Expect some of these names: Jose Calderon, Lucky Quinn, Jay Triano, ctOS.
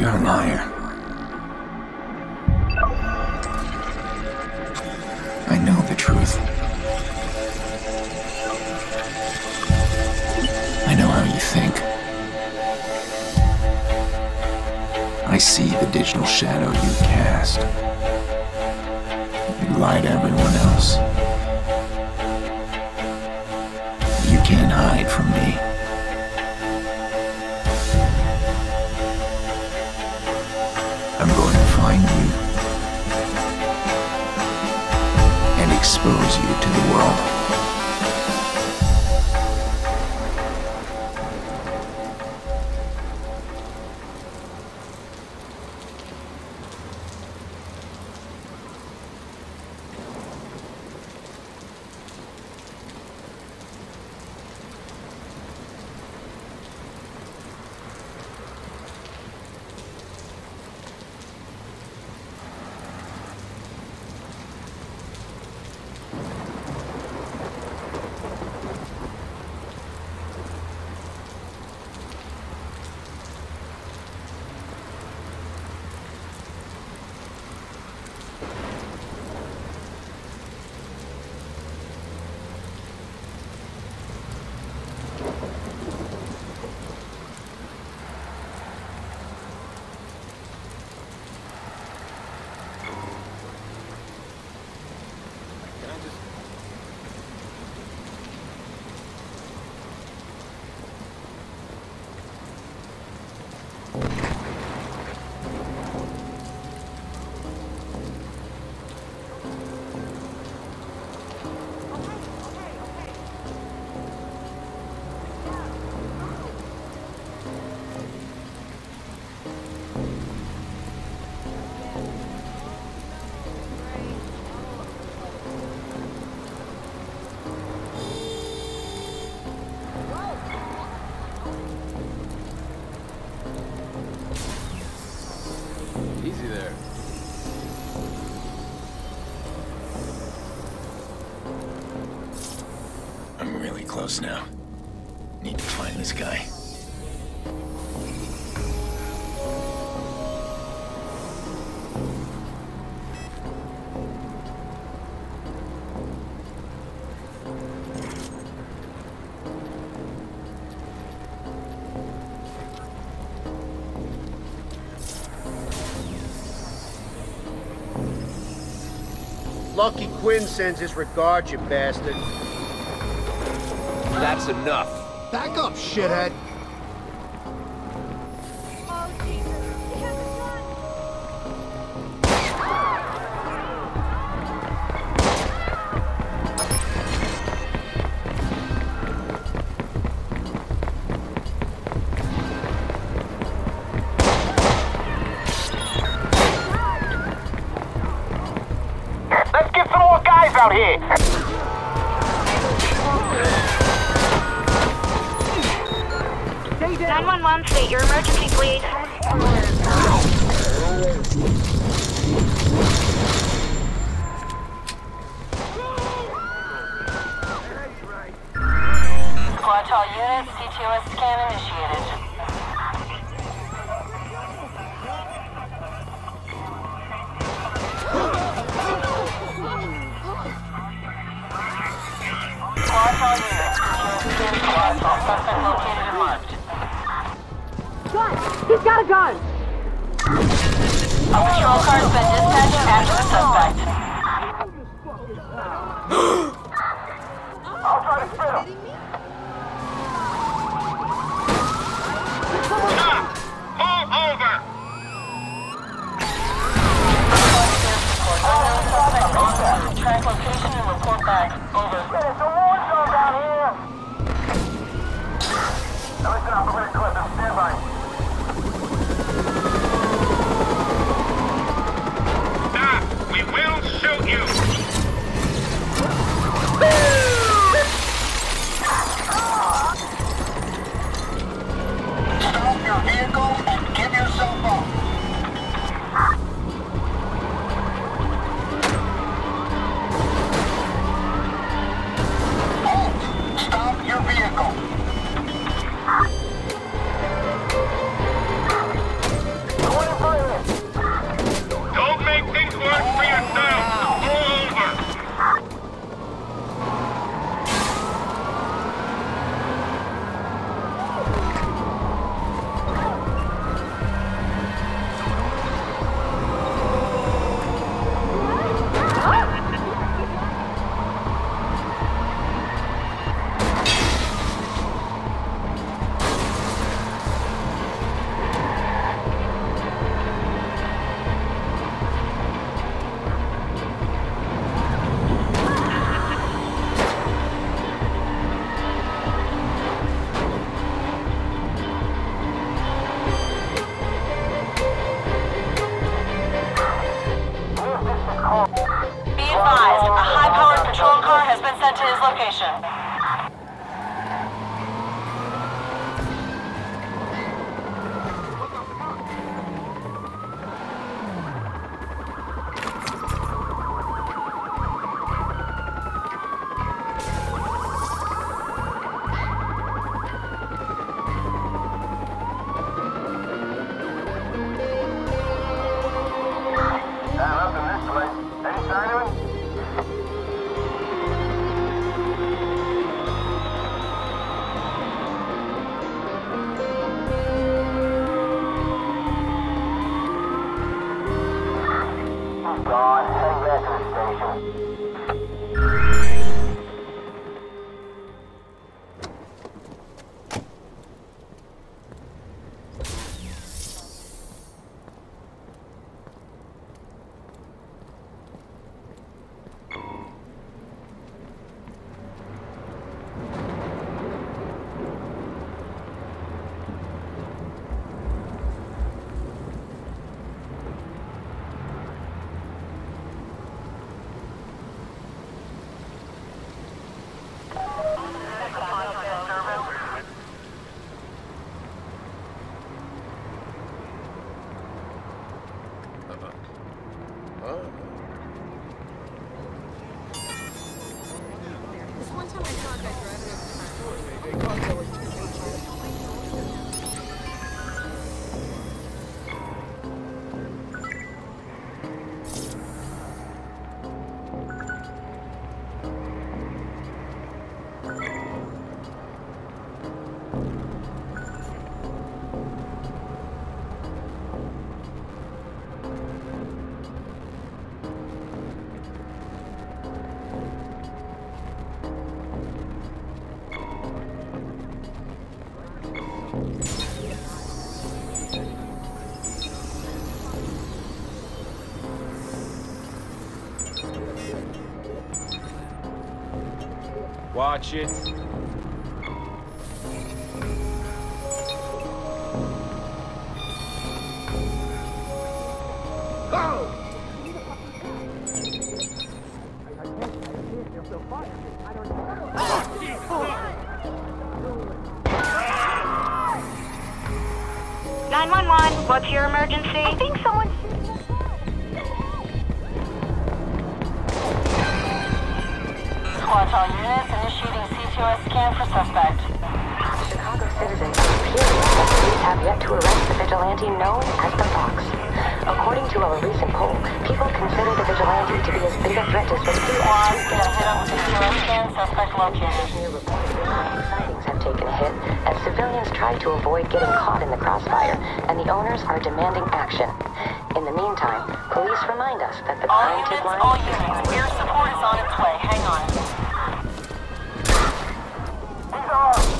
You're a liar. I know the truth. I know how you think. I see the digital shadow you cast. You lie to everyone else. You can't hide from me. I'm going to find you and expose you to the world. Now, need to find this guy. Lucky Quinn sends his regards, you bastard. That's enough. Back up, shithead. Oh, Jesus. He has a gun. Ah! Let's get some more guys out here. State your emergency, please. Watch all units, ctOS scan initiated. Watch all units, ctOS scan initiated. Suspect located and marked. He's got a gun! A patrol car has been dispatched after the suspect. I'll try to spit him! Move over! Track location and report back. Over. It's a war zone down here! Listen, operator Clifton, stand by. We will shoot you! Stop your vehicle and give yourself up! Halt! Stop your vehicle! location. Watch it. Hang on.